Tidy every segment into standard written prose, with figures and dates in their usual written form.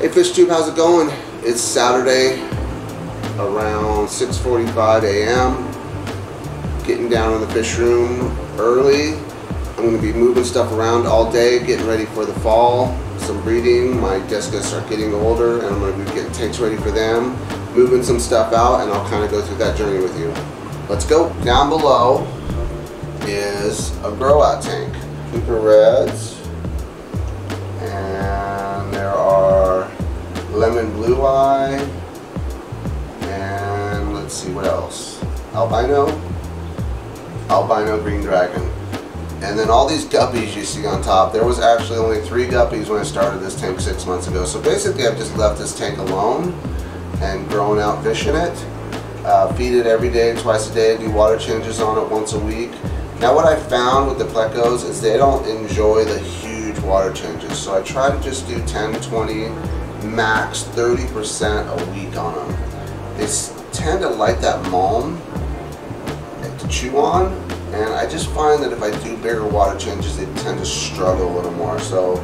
Hey Fishtube, how's it going? It's Saturday around 6:45 a.m. Getting down in the fish room early. I'm going to be moving stuff around all day, getting ready for the fall, some breeding. My desicca's are getting older and I'm going to be getting tanks ready for them, moving some stuff out, and I'll kind of go through that journey with you. Let's go. Down below is a grow out tank. Cooper Reds, and there are Lemon Blue Eye, and let's see what else. Albino Green Dragon. And then all these guppies you see on top. There was actually only 3 guppies when I started this tank 6 months ago. So basically I've just left this tank alone and grown out fish in it. Feed it every day, twice a day, do water changes on it once a week. Now what I found with the Plecos is they don't enjoy the huge water changes, so I try to just do 10, 20, max 30% a week on them. They tend to like that mulm to chew on, and I just find that if I do bigger water changes, they tend to struggle a little more. So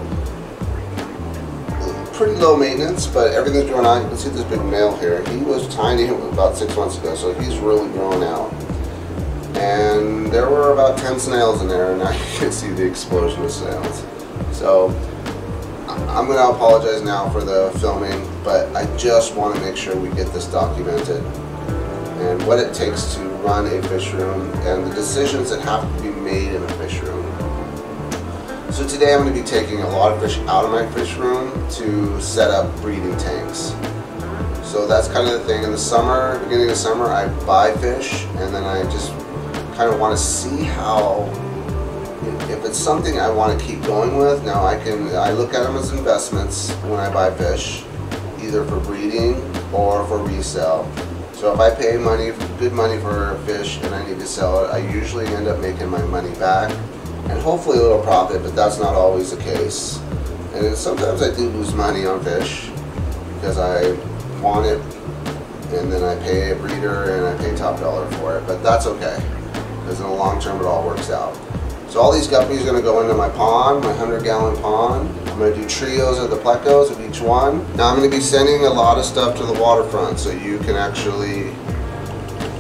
pretty low maintenance, but everything's going on. You can see this big male here. He was tiny about 6 months ago, so he's really grown out. And there were about 10 snails in there, and now you can see the explosion of snails. So I'm going to apologize now for the filming, but I just want to make sure we get this documented and what it takes to run a fish room and the decisions that have to be made in a fish room. So today I'm going to be taking a lot of fish out of my fish room to set up breeding tanks. So that's kind of the thing. In the summer, beginning of summer, I buy fish, and then I just kind of want to see how, if it's something I want to keep going with. Now I look at them as investments when I buy fish, either for breeding or for resale. So if I pay money, good money for a fish, and I need to sell it, I usually end up making my money back and hopefully a little profit, but that's not always the case. And sometimes I do lose money on fish because I want it and then I pay a breeder and I pay top dollar for it, but that's okay, because in the long term it all works out. So all these guppies are going to go into my pond, my 100-gallon pond. I'm going to do trios of the Plecos of each one. Now I'm going to be sending a lot of stuff to the waterfront, so you can actually,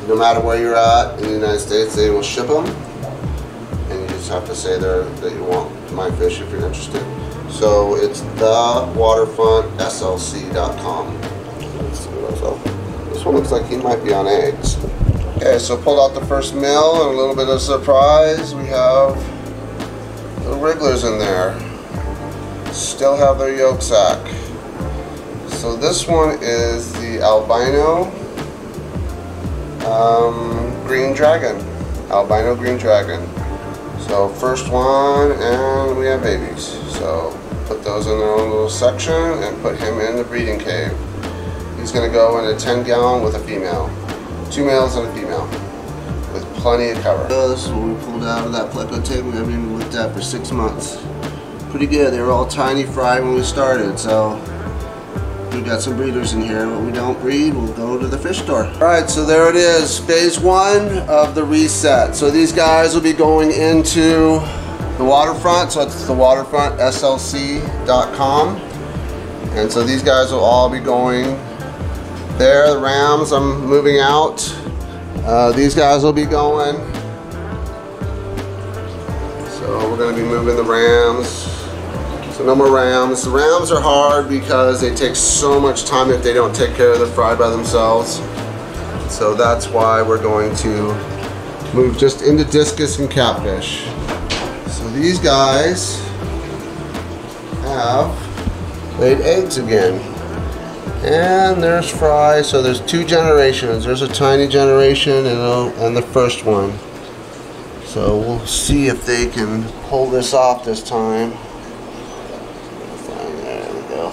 no matter where you're at in the United States, they will ship them. And you just have to say there that you want my fish if you're interested. So it's thewaterfrontslc.com. Let's see what else. This one looks like he might be on eggs. Okay, so pulled out the first meal, and a little bit of surprise, we have little wrigglers in there. Still have their yolk sac. So this one is the albino green dragon. Albino green dragon. So first one, and we have babies. So put those in their own little section and put him in the breeding cave. He's going to go in a 10-gallon with a female. 2 males and a female, with plenty of cover. This is what we pulled out of that Pleco tank. We haven't even looked at for 6 months. Pretty good. They were all tiny fry when we started, so we got some breeders in here. What we don't breed, we'll go to the fish store. Alright, so there it is. Phase 1 of the reset. So these guys will be going into the waterfront, so it's thewaterfrontslc.com. And so these guys will all be going there. The rams I'm moving out. These guys will be going. So we're going to be moving the rams. So no more rams. The rams are hard because they take so much time if they don't take care of the fry by themselves. So that's why we're going to move just into discus and catfish. So these guys have laid eggs again. And there's fry, so there's 2 generations. There's a tiny generation and the first one. So we'll see if they can pull this off this time. There we go.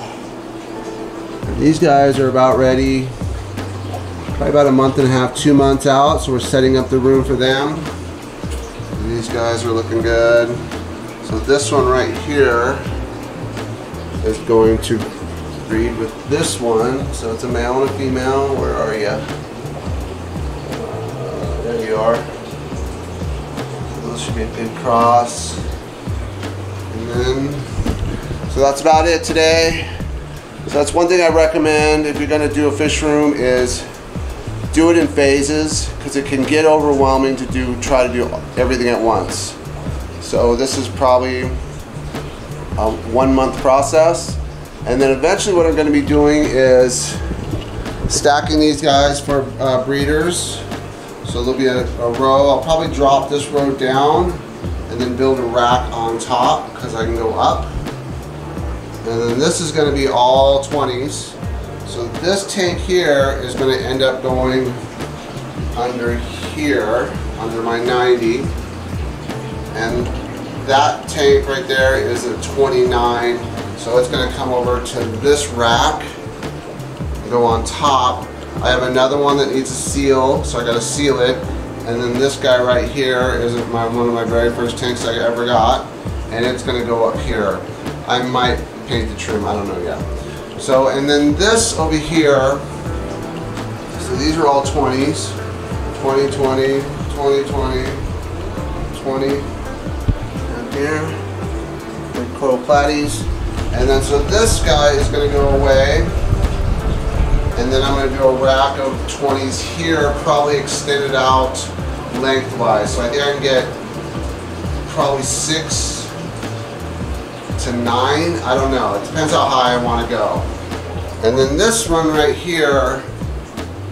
These guys are about ready, probably about a month and a half, 2 months out, so we're setting up the room for them. And these guys are looking good. So this one right here is going to breed with this one, so it's a male and a female. Where are you? There you are. Those should be a good cross. And then, so that's about it today. So that's one thing I recommend if you're going to do a fish room, is do it in phases, because it can get overwhelming to try to do everything at once. So this is probably a 1 month process, and then eventually what I'm going to be doing is stacking these guys for breeders. So there'll be a row. I'll probably drop this row down and then build a rack on top because I can go up. And then this is going to be all 20s. So this tank here is going to end up going under here, under my 90. And that tank right there is a 29. So it's going to come over to this rack and go on top. I have another one that needs a seal, so I got to seal it. And then this guy right here is one of my very first tanks I ever got, and it's going to go up here. I might paint the trim, I don't know yet. So, and then this over here, so these are all 20s, 20, 20, 20, 20, 20, and here, and Cotoplates. And then so this guy is going to go away, and then I'm going to do a rack of 20s here, probably extended out lengthwise. So I think I can get probably 6 to 9, I don't know, it depends how high I want to go. And then this one right here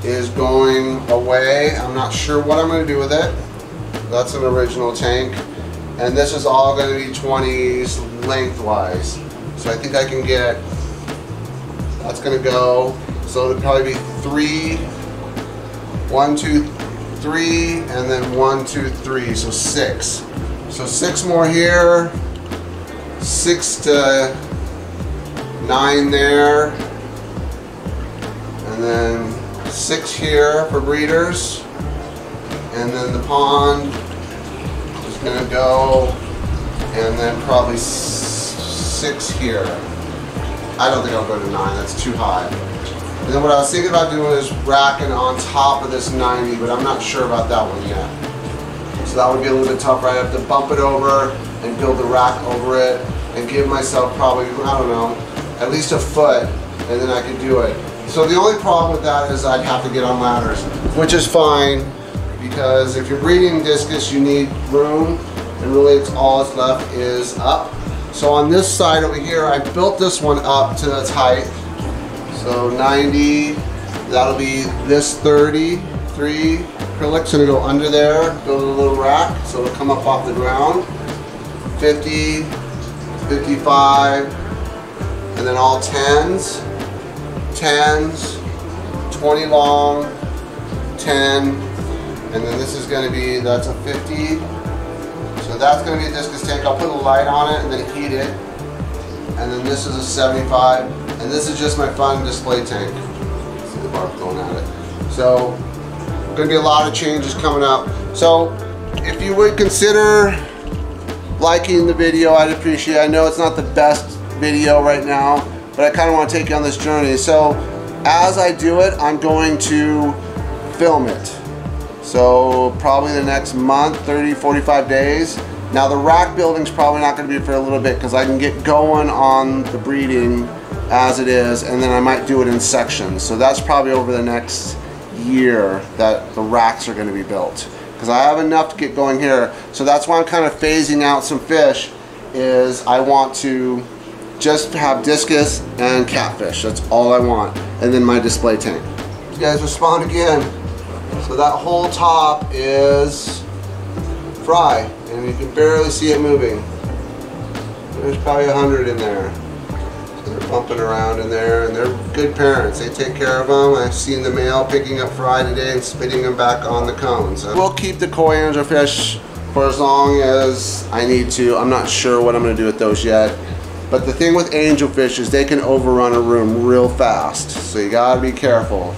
is going away. I'm not sure what I'm going to do with it. That's an original tank, and this is all going to be 20s lengthwise. So I think I can get, that's going to go, so it'll probably be 3, 1, 2, 3, and then 1, 2, 3, so 6. So 6 more here, 6 to 9 there, and then 6 here for breeders, and then the pond is going to go, and then probably 6 here. I don't think I'll go to 9, that's too high. And then what I was thinking about doing is racking on top of this 90, but I'm not sure about that one yet. So that would be a little bit tougher. I have to bump it over and build a rack over it and give myself probably, I don't know, at least a foot, and then I could do it. So the only problem with that is I'd have to get on ladders, which is fine, because if you're breeding discus, you need room, and really it's all that's left is up. So on this side over here, I built this one up to its height. So 90, that'll be this 33 acrylics, and it'll go under there, build a little rack, so it'll come up off the ground. 50, 55, and then all 10s, 10s, 20 long, 10, and then this is going to be, that's a 50, so that's going to be a discus tank. I'll put a light on it and then heat it, and then this is a 75, and this is just my fun display tank. See the barb going at it. So, going to be a lot of changes coming up. So, if you would consider liking the video, I'd appreciate it. I know it's not the best video right now, but I kind of want to take you on this journey. So as I do it, I'm going to film it. So probably the next month, 30, 45 days. Now the rack building's probably not going to be for a little bit, because I can get going on the breeding as it is, and then I might do it in sections. So that's probably over the next year that the racks are going to be built, because I have enough to get going here. So that's why I'm kind of phasing out some fish, is I want to just have discus and catfish. That's all I want. And then my display tank. You guys respond again. So that whole top is fry, and you can barely see it moving. There's probably 100 in there. So they're bumping around in there, and they're good parents. They take care of them. I've seen the male picking up fry today and spitting them back on the cones. So we'll keep the koi anglerfish for as long as I need to. I'm not sure what I'm going to do with those yet. But the thing with angelfish is they can overrun a room real fast. So you got to be careful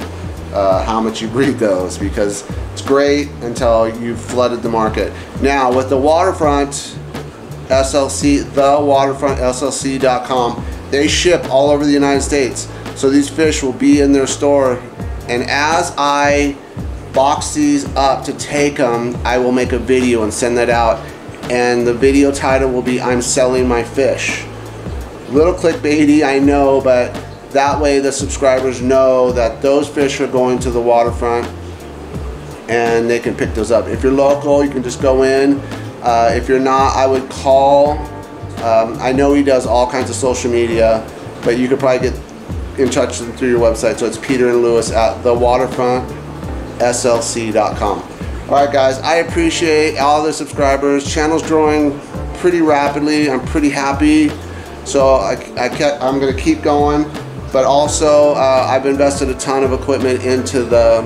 how much you breed those, because it's great until you've flooded the market. Now with the Waterfront SLC, thewaterfrontslc.com, they ship all over the United States. So these fish will be in their store. And as I box these up to take them, I will make a video and send that out. And the video title will be, I'm selling my fish. Little clickbaity, I know, but That way the subscribers know that those fish are going to the waterfront and they can pick those up. If you're local, you can just go in. If you're not, I would call. I know he does all kinds of social media, but you could probably get in touch with him through your website. So it's Peter and Lewis at thewaterfrontslc.com. All right, guys, I appreciate all the subscribers. Channel's growing pretty rapidly. I'm pretty happy. So I'm going to keep going, but also I've invested a ton of equipment into the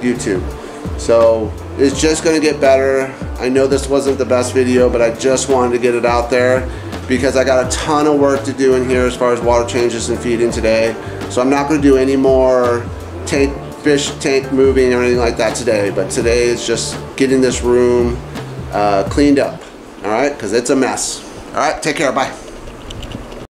YouTube. So it's just going to get better. I know this wasn't the best video, but I just wanted to get it out there because I got a ton of work to do in here as far as water changes and feeding today. So I'm not going to do any more fish tank moving or anything like that today, but today is just getting this room cleaned up, all right, because it's a mess. All right, take care, bye.